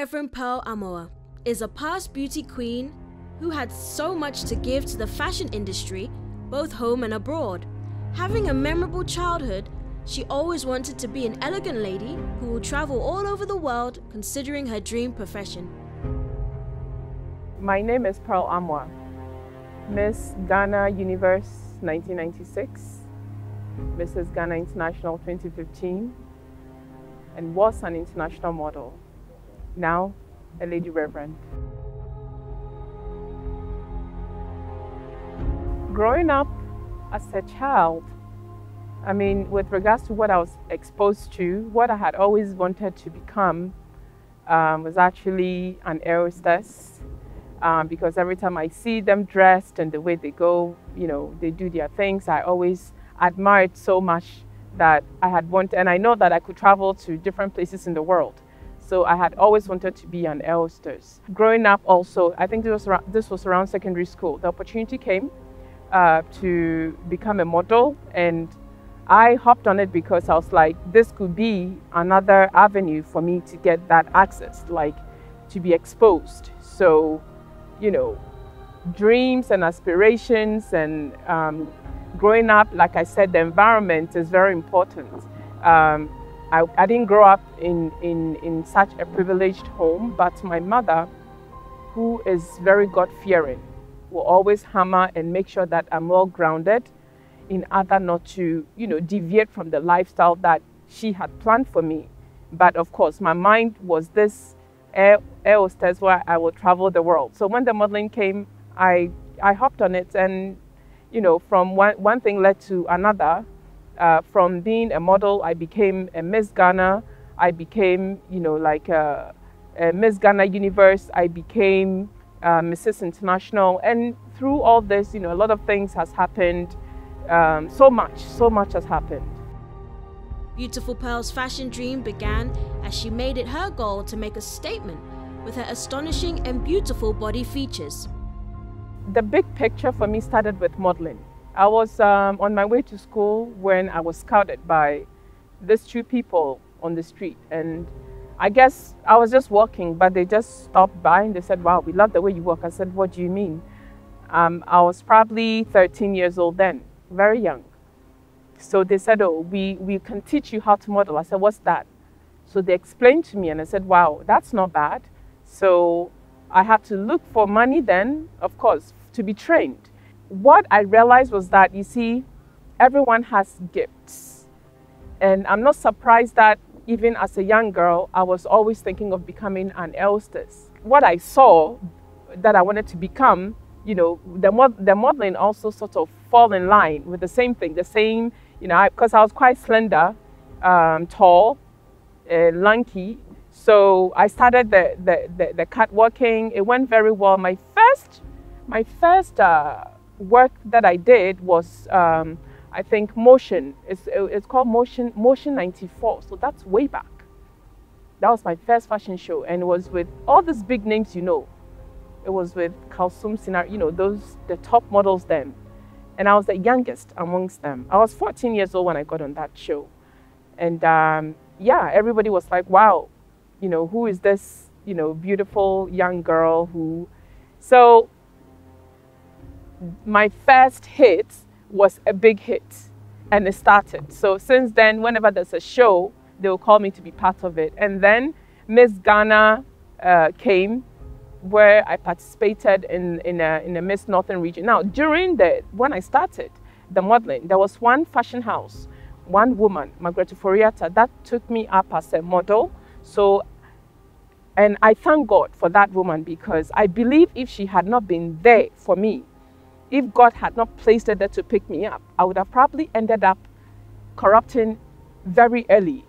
Reverend Pearl Amoah is a past beauty queen who had so much to give to the fashion industry, both home and abroad. Having a memorable childhood, she always wanted to be an elegant lady who will travel all over the world, considering her dream profession. My name is Pearl Amoah, Miss Ghana Universe 1996, Mrs. Ghana International 2015, and was an international model, now a lady reverend. Growing up as a child, I mean, with regards to what I was exposed to, what I had always wanted to become was actually an aerostess, because every time I see them dressed and the way they go, you know, they do their things, I always admired so much that I had wanted, and I know that I could travel to different places in the world. So I had always wanted to be an aerostess. Growing up also, I think this was around secondary school, the opportunity came to become a model, and I hopped on it because I was like, this could be another avenue for me to get that access, like to be exposed. So, you know, dreams and aspirations and growing up, like I said, the environment is very important. I didn't grow up in such a privileged home, but my mother, who is very God-fearing, will always hammer and make sure that I'm well grounded in order not to, you know, deviate from the lifestyle that she had planned for me. But of course, my mind was this air hostess where I will travel the world. So when the modeling came, I hopped on it, and, you know, from one thing led to another. From being a model, I became a Miss Ghana. I became, you know, like a Miss Ghana Universe. I became Mrs. International. And through all this, you know, a lot of things has happened. So much has happened. Beautiful Pearl's fashion dream began as she made it her goal to make a statement with her astonishing and beautiful body features. The big picture for me started with modeling. I was on my way to school when I was scouted by these two people on the street, and I guess I was just walking, but they just stopped by and they said, wow, we love the way you walk. I said, what do you mean? I was probably 13 years old then, very young. So they said, oh, we can teach you how to model. I said, what's that? So they explained to me, and I said, wow, that's not bad. So I had to look for money then, of course, to be trained. What I realized was that, you see, everyone has gifts. And I'm not surprised that even as a young girl, I was always thinking of becoming an hostess. What I saw that I wanted to become, you know, the modeling also sort of fall in line with the same thing, the same, you know, because I was quite slender, tall, lanky. So I started the catwalking. It went very well. My first work that I did was, I think, Motion. It's called Motion 94. So that's way back. That was my first fashion show, and it was with all these big names, you know. It was with Kalsum Sinar, you know, the top models then. And I was the youngest amongst them. I was 14 years old when I got on that show. And yeah, everybody was like, wow, you know, who is this, you know, beautiful young girl who... So my first hit was a big hit, and it started. So since then, whenever there's a show, they'll call me to be part of it. And then Miss Ghana came, where I participated in a Miss Northern Region. Now, when I started the modeling, there was one fashion house, one woman, Margaret Oforiatta, that took me up as a model. So, and I thank God for that woman, because I believe if she had not been there for me, if God had not placed her there to pick me up, I would have probably ended up corrupting very early.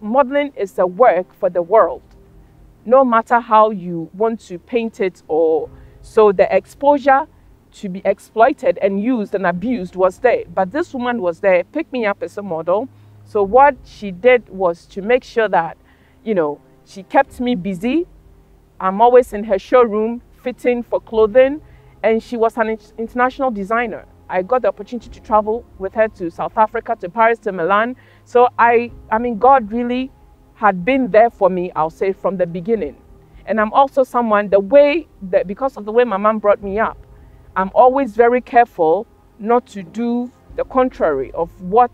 Modeling is a work for the world, no matter how you want to paint it, or so the exposure to be exploited and used and abused was there. But this woman was there, picked me up as a model. So what she did was to make sure that, you know, she kept me busy. I'm always in her showroom fitting for clothing, and she was an international designer. I got the opportunity to travel with her to South Africa, to Paris, to Milan. So I mean, God really had been there for me, I'll say, from the beginning. And I'm also someone, because of the way my mom brought me up, I'm always very careful not to do the contrary of what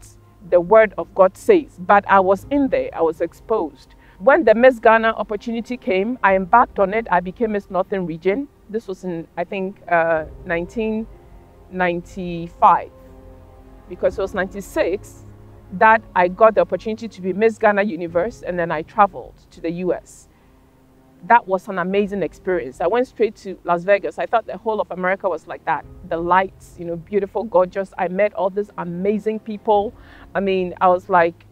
the Word of God says. But I was in there, I was exposed. When the Miss Ghana opportunity came, I embarked on it. I became Miss Northern Region. This was in, I think, 1995, because it was 96 that I got the opportunity to be Miss Ghana Universe, and then I traveled to the US. That was an amazing experience. I went straight to Las Vegas. I thought the whole of America was like that. The lights, you know, beautiful, gorgeous. I met all these amazing people. I mean, I was like,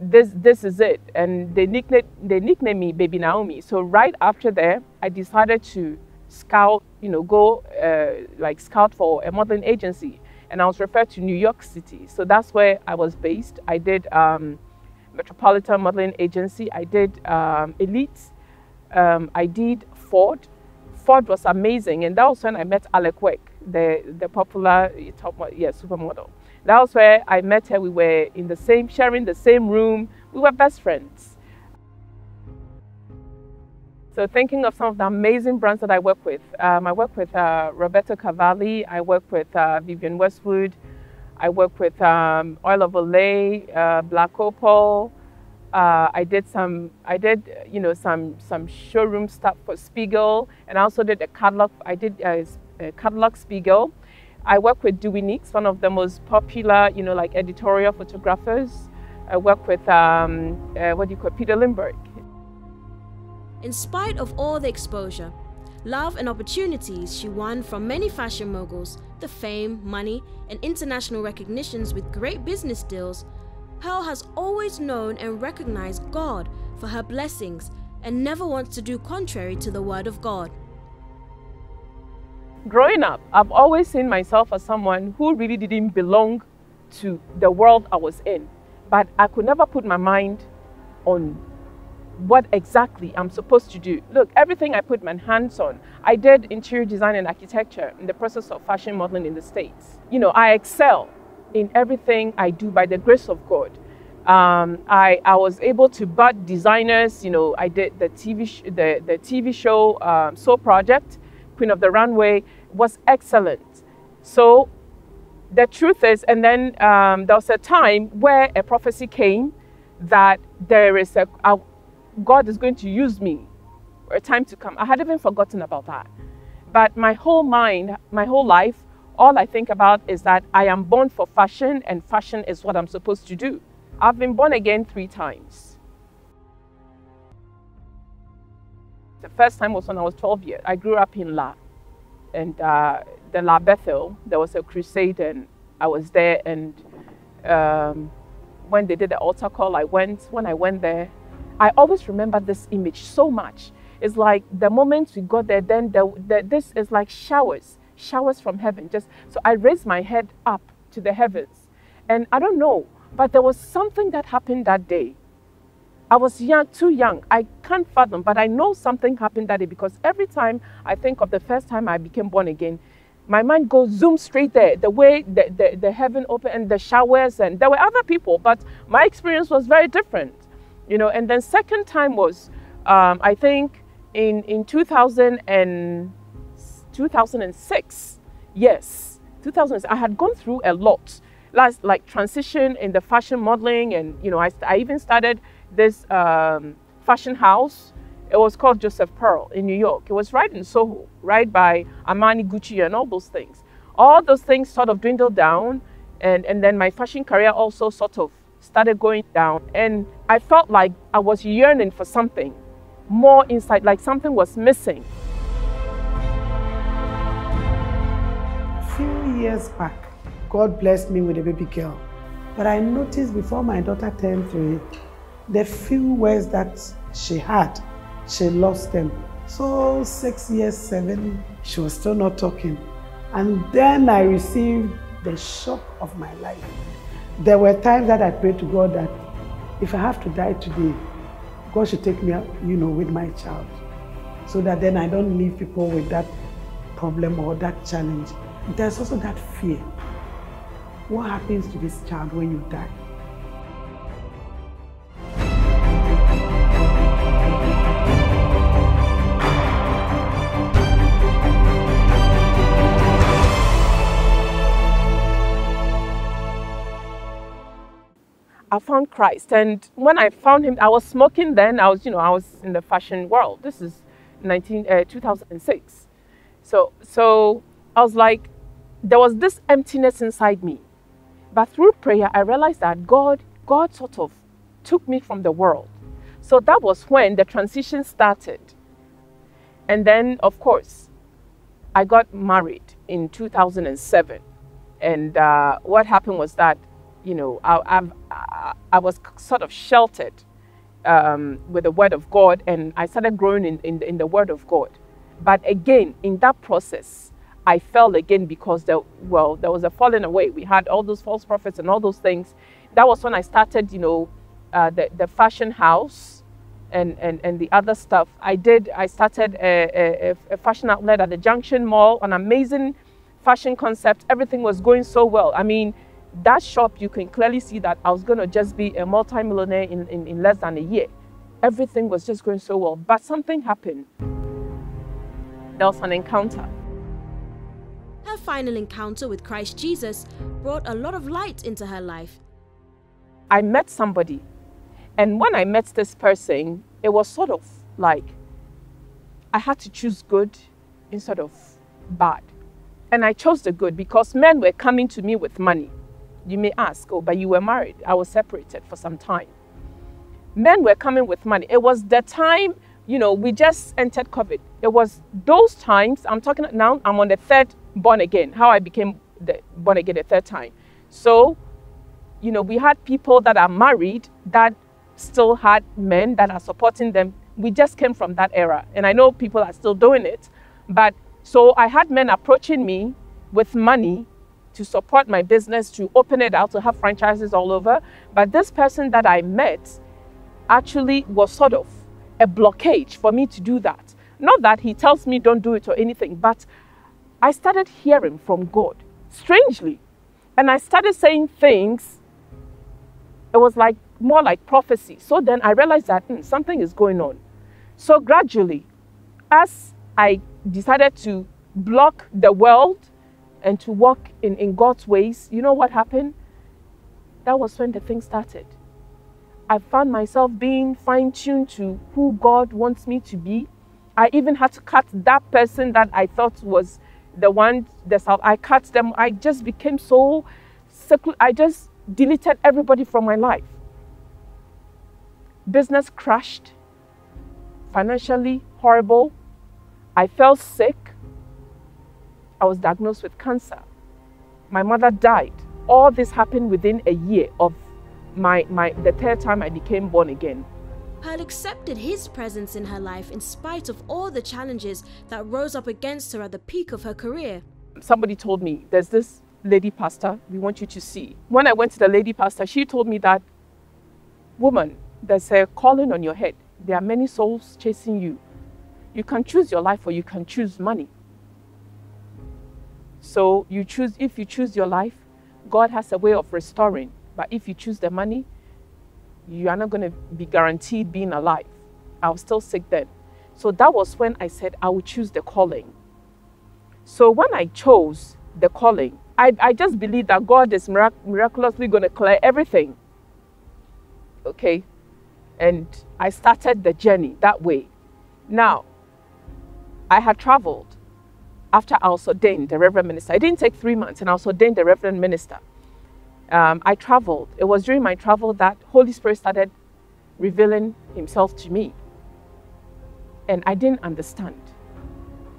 this is it. And they nicknamed me Baby Naomi. So right after there, I decided to scout, you know, scout for a modeling agency. And I was referred to New York City. So that's where I was based. I did Metropolitan Modeling Agency. I did Elite. I did Ford. Ford was amazing. And that was when I met Alek Wek, the popular supermodel. That was where I met her. We were in the same, sharing the same room. We were best friends. So thinking of some of the amazing brands that I work with Roberto Cavalli, I work with Vivienne Westwood, I work with Oil of Olay, Black Opal. I did some showroom stuff for Spiegel, and I also did a catalog. I did a catalog Spiegel. I work with Dewey Nix, one of the most popular, you know, like editorial photographers. I work with Peter Lindbergh. In spite of all the exposure, love and opportunities she won from many fashion moguls, the fame, money, and international recognitions with great business deals, Pearl has always known and recognized God for her blessings and never wants to do contrary to the Word of God. Growing up, I've always seen myself as someone who really didn't belong to the world I was in, but I could never put my mind on what exactly I'm supposed to do. Look, everything I put my hands on, I did interior design and architecture in the process of fashion modeling in the States. You know, I excel in everything I do by the grace of God. I was able to butt designers. You know, I did the TV show Soul Project, Queen of the Runway, was excellent. So the truth is, and then there was a time where a prophecy came that there is God is going to use me for a time to come. I had even forgotten about that. But my whole mind, my whole life, all I think about is that I am born for fashion, and fashion is what I'm supposed to do. I've been born again 3 times. The first time was when I was 12 years. I grew up in La, and the La Bethel, there was a crusade, and I was there. And when they did the altar call, I went. When I went there, I always remember this image so much. It's like the moment we got there, then this is like showers from heaven. So I raised my head up to the heavens. And I don't know, but there was something that happened that day. I was young, too young. I can't fathom, but I know something happened that day, because every time I think of the first time I became born again, my mind goes zoom straight there, the way the heaven opened and the showers, and there were other people, but my experience was very different. You know, and then second time was, I think, in 2006. Yes, 2006. I had gone through a lot, like transition in the fashion modeling, and you know, I even started this fashion house. It was called Joseph Pearl in New York. It was right in Soho, right by Armani, Gucci, and all those things. All those things sort of dwindled down, and then my fashion career also sort of started going down, and I felt like I was yearning for something more inside, like something was missing. 2 years back, God blessed me with a baby girl, but I noticed before my daughter turned 3, the few words that she had, she lost them. So 6 years, 7, she was still not talking. And then I received the shock of my life. There were times that I prayed to God that if I have to die today, God should take me up, you know, with my child, so that then I don't leave people with that problem or that challenge. There's also that fear What happens to this child when you die? I found Christ, and when I found him, I was smoking then. I was in the fashion world. This is 2006. So I was like, there was this emptiness inside me. But through prayer, I realized that God sort of took me from the world. So that was when the transition started. And then, of course, I got married in 2007. And what happened was that, you know, I was sort of sheltered with the Word of God, and I started growing in the Word of God. But again, in that process, I fell again because there was a falling away. We had all those false prophets and all those things. That was when I started, you know, the fashion house and the other stuff. I started a fashion outlet at the Junction Mall, an amazing fashion concept. Everything was going so well. I mean, that shop, you can clearly see that I was going to just be a multi-millionaire in less than a year. Everything was just going so well, but something happened. There was an encounter. Her final encounter with Christ Jesus brought a lot of light into her life. I met somebody, and when I met this person, it was sort of like I had to choose good instead of bad. And I chose the good because men were coming to me with money. You may ask, oh, but you were married. I was separated for some time. Men were coming with money. It was the time, you know, we just entered COVID. It was those times, I'm talking now, I'm on the third born again, how I became born again the third time. So, you know, we had people that are married that still had men that are supporting them. We just came from that era. And I know people are still doing it, but so I had men approaching me with money to support my business, to open it out, to have franchises all over. But this person that I met actually was sort of a blockage for me to do that. Not that he tells me don't do it or anything, but I started hearing from God, strangely. And I started saying things, it was like more like prophecy. So then I realized that something is going on. So gradually, as I decided to block the world and to walk in God's ways, you know what happened? That was when the thing started. I found myself being fine-tuned to who God wants me to be. I even had to cut that person that I thought was the one, I cut them. I just became so secluded. I just deleted everybody from my life. Business crashed, financially horrible. I fell sick. I was diagnosed with cancer. My mother died. All this happened within a year of the third time I became born again. Pearl accepted his presence in her life in spite of all the challenges that rose up against her at the peak of her career. Somebody told me, there's this lady pastor we want you to see. When I went to the lady pastor, she told me that, woman, there's a calling on your head. There are many souls chasing you. You can choose your life or you can choose money. So you choose, if you choose your life, God has a way of restoring. But if you choose the money, you are not going to be guaranteed being alive. I was still sick then. So that was when I said I would choose the calling. So when I chose the calling, I just believed that God is miraculously going to clear everything. Okay. And I started the journey that way. Now, I had traveled after I was ordained the Reverend Minister. I didn't take 3 months and I was ordained the Reverend Minister. I traveled. It was during my travel that Holy Spirit started revealing himself to me. And I didn't understand.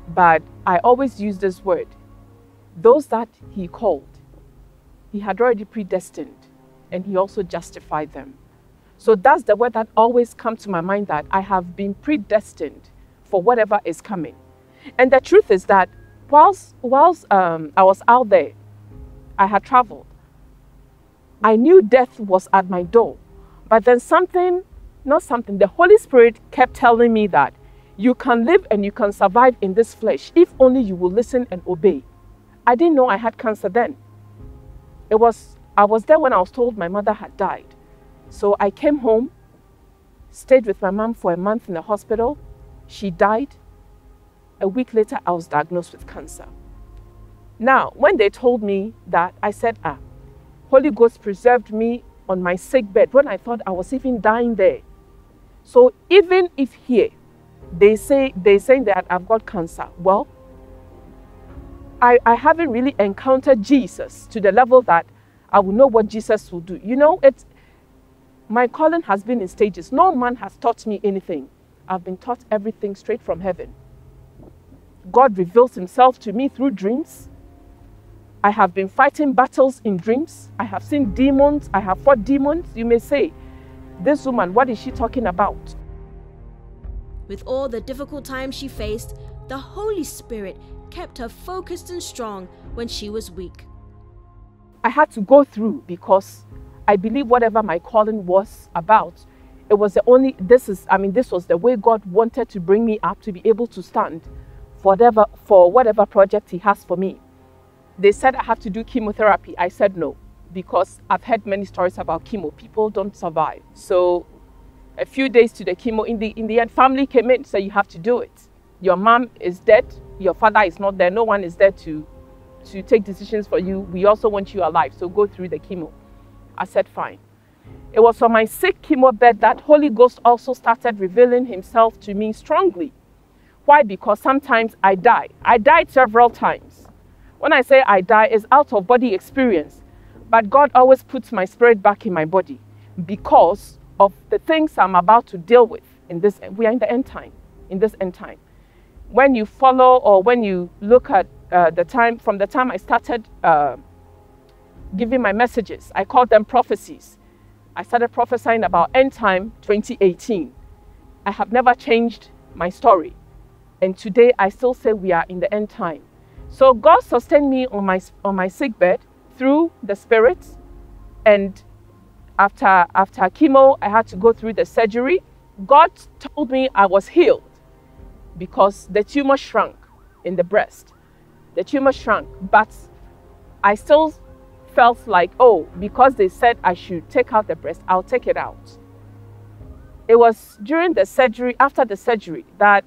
But I always use this word. Those that he called, he had already predestined and he also justified them. So that's the word that always comes to my mind, that I have been predestined for whatever is coming. And the truth is that whilst I was out there, I had traveled. I knew death was at my door, but then the Holy Spirit kept telling me that you can live and you can survive in this flesh if only you will listen and obey. I didn't know I had cancer then. I was there when I was told my mother had died. So I came home, stayed with my mom for a month in the hospital. She died. A week later, I was diagnosed with cancer. Now, when they told me that, I said, Holy Ghost preserved me on my sick bed when I thought I was even dying there. So even if here, they say that I've got cancer, well, I haven't really encountered Jesus to the level that I will know what Jesus will do. You know, my calling has been in stages. No man has taught me anything. I've been taught everything straight from heaven. God reveals himself to me through dreams. I have been fighting battles in dreams. I have seen demons. I have fought demons. You may say, this woman, what is she talking about? With all the difficult times she faced, the Holy Spirit kept her focused and strong when she was weak. I had to go through because I believe whatever my calling was about, it was the only, this was the way God wanted to bring me up to be able to stand for whatever project he has for me. They said I have to do chemotherapy. I said no, because I've heard many stories about chemo. People don't survive. So a few days to the chemo, in the end, family came in and said, you have to do it. Your mom is dead. Your father is not there. No one is there to take decisions for you. We also want you alive, so go through the chemo. I said, fine. It was on my sick chemo bed that Holy Ghost also started revealing himself to me strongly. Why? Because sometimes I die. I died several times. When I say I die, it's out-of-body experience. But God always puts my spirit back in my body because of the things I'm about to deal with. We are in the end time, in this end time. When you follow or when you look at the time, from the time I started giving my messages, I called them prophecies. I started prophesying about end time 2018. I have never changed my story. And today I still say we are in the end time. So God sustained me on my sick bed through the Spirit. And after chemo, I had to go through the surgery. God told me I was healed because the tumor shrunk in the breast. The tumor shrunk, but I still felt like, oh, because they said I should take out the breast, I'll take it out. It was during the surgery, after the surgery, that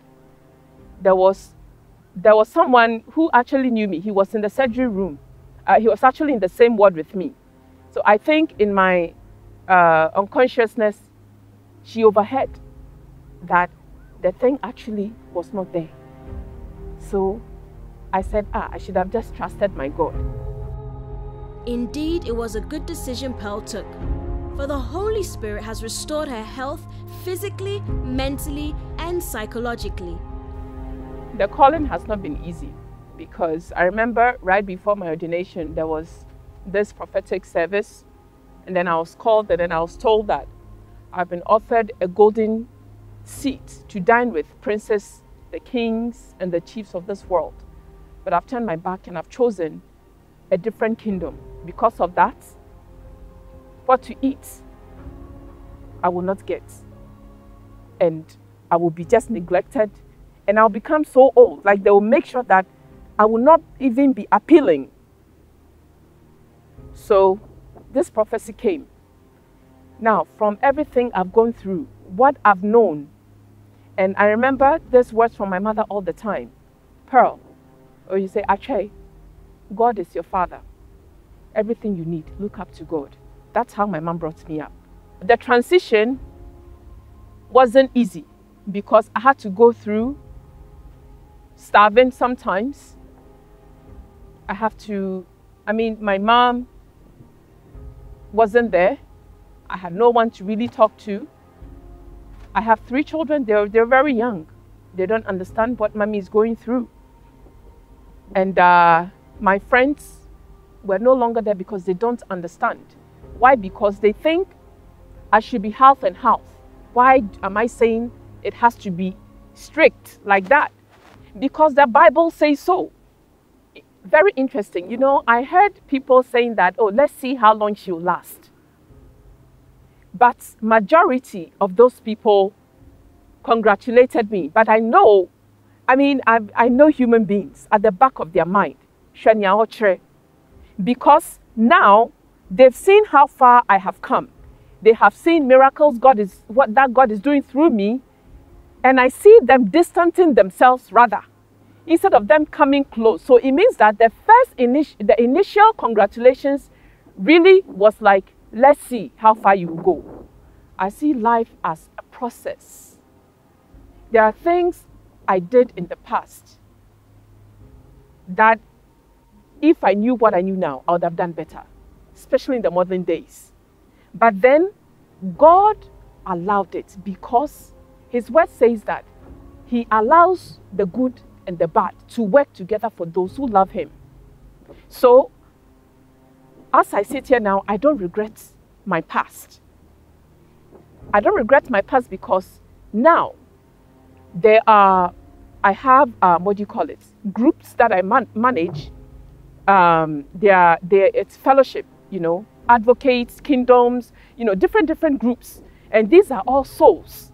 there was someone who actually knew me. He was in the surgery room. He was actually in the same ward with me. So I think in my unconsciousness, she overheard that the thing actually was not there. So I said, I should have just trusted my God. Indeed, it was a good decision Pearl took. For the Holy Spirit has restored her health physically, mentally, and psychologically. The calling has not been easy because I remember right before my ordination, there was this prophetic service, and then I was called, and then I was told that I've been offered a golden seat to dine with princes, the kings, and the chiefs of this world. But I've turned my back and I've chosen a different kingdom. Because of that, what to eat, I will not get. And I will be just neglected. And I'll become so old, like they will make sure that I will not even be appealing. So this prophecy came. Now, from everything I've gone through, what I've known, and I remember these words from my mother all the time, Pearl, or you say, Ache, God is your father. Everything you need, look up to God. That's how my mom brought me up. The transition wasn't easy because I had to go through starving sometimes. My mom wasn't there. I had no one to really talk to. I have three children. They're very young. They don't understand what mommy is going through. And my friends were no longer there because they don't understand. Why? Because they think I should be half and half. Why am I saying it has to be strict like that? Because the Bible says so. Very interesting. You know, I heard people saying that, oh, let's see how long she'll last. But majority of those people congratulated me. But I know, I know human beings at the back of their mind. Because now They've seen how far I have come. They have seen miracles God is doing through me. And I see them distancing themselves rather, instead of them coming close. So it means that the initial congratulations really was like, let's see how far you go. I see life as a process. There are things I did in the past that if I knew what I knew now, I would have done better, especially in the modern days. But then God allowed it because His word says that He allows the good and the bad to work together for those who love Him. So, as I sit here now, I don't regret my past. I don't regret my past because now there are, I have, groups that I manage. It's fellowship, you know, advocates, kingdoms, you know, different groups. And these are all souls.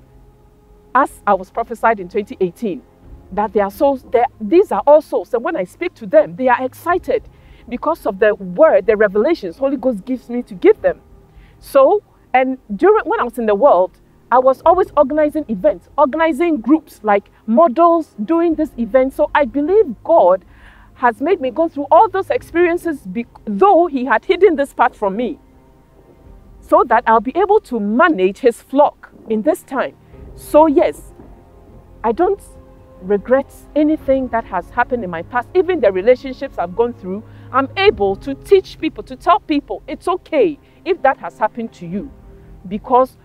As I was prophesied in 2018, that they are souls, these are all souls. And when I speak to them, they are excited because of the word, the revelations Holy Ghost gives me to give them. So, and when I was in the world, I was always organizing events, organizing groups like models, doing this event. So I believe God has made me go through all those experiences, though He had hidden this part from me, so that I'll be able to manage His flock in this time. So yes, I don't regret anything that has happened in my past, even the relationships I've gone through. I'm able to teach people, to tell people it's okay if that has happened to you, because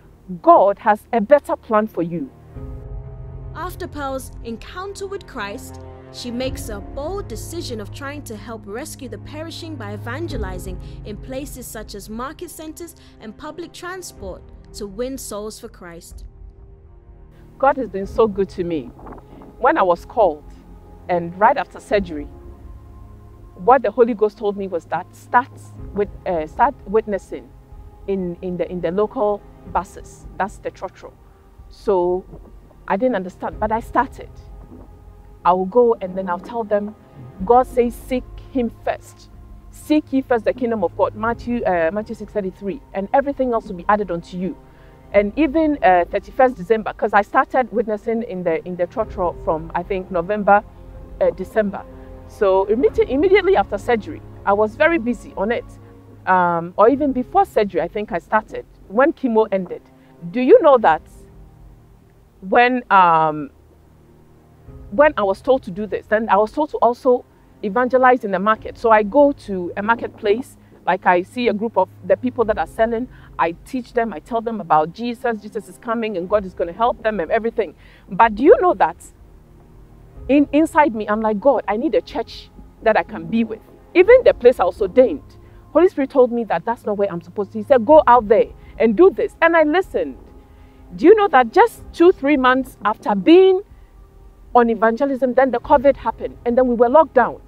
God has a better plan for you. After Pearl's encounter with Christ, she makes a bold decision of trying to help rescue the perishing by evangelizing in places such as market centers and public transport to win souls for Christ. God has been so good to me. When I was called, and right after surgery, what the Holy Ghost told me was that start witnessing in the local buses. That's the trotro. So I didn't understand, but I started. I will go and then I'll tell them, God says, seek Him first. Seek ye first the kingdom of God, Matthew 6:33, and everything else will be added unto you. And even 31st December, because I started witnessing in the trotro from, I think, November, December. So immediately after surgery, I was very busy on it. Or even before surgery, I think I started, when chemo ended. Do you know that when I was told to do this, then I was told to also evangelize in the market. So I go to a marketplace, like I see a group of the people that are selling, I teach them, I tell them about Jesus, Jesus is coming and God is going to help them and everything. But do you know that inside me, I'm like, God, I need a church that I can be with. Even the place I was ordained, Holy Spirit told me that that's not where I'm supposed to. He said, go out there and do this. And I listened. Do you know that just 2-3 months after being on evangelism, then the COVID happened and then we were locked down.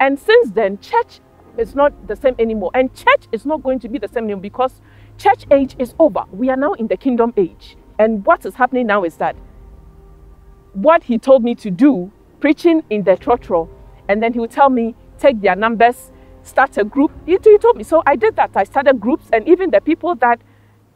And since then, church is not the same anymore. And church is not going to be the same anymore because church age is over. We are now in the kingdom age. And what is happening now is that what He told me to do, preaching in the trotro, and then He would tell me, take their numbers, start a group. He told me. So I did that. I started groups, and even the people that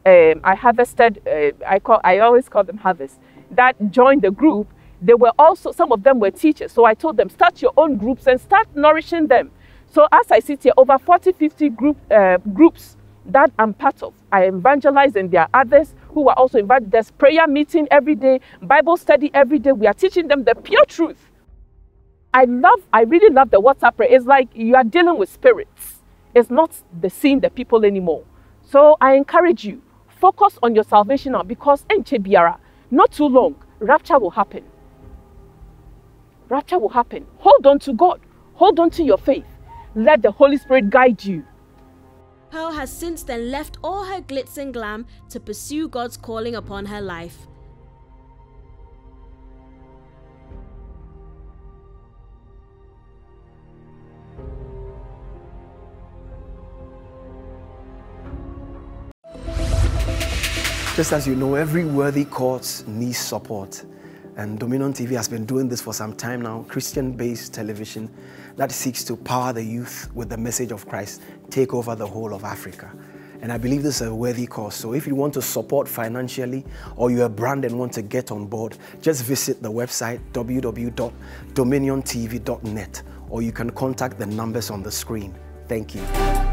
I harvested, I always call them harvest, that joined the group, they were also, some of them were teachers. So I told them, start your own groups and start nourishing them. So as I sit here, over 40, 50 groups that I'm part of. I evangelize, and there are others who are also invited. There's prayer meeting every day, Bible study every day. We are teaching them the pure truth. I really love the WhatsApp prayer. It's like you are dealing with spirits. It's not seeing the people anymore. So I encourage you, focus on your salvation now, because not too long, rapture will happen. Rapture will happen. Hold on to God. Hold on to your faith. Let the Holy Spirit guide you. Pearl has since then left all her glitz and glam to pursue God's calling upon her life. Just as you know, every worthy cause needs support. And Dominion TV has been doing this for some time now, Christian-based television that seeks to power the youth with the message of Christ, take over the whole of Africa. And I believe this is a worthy cause. So if you want to support financially, or you're a brand and want to get on board, just visit the website www.dominiontv.net, or you can contact the numbers on the screen. Thank you.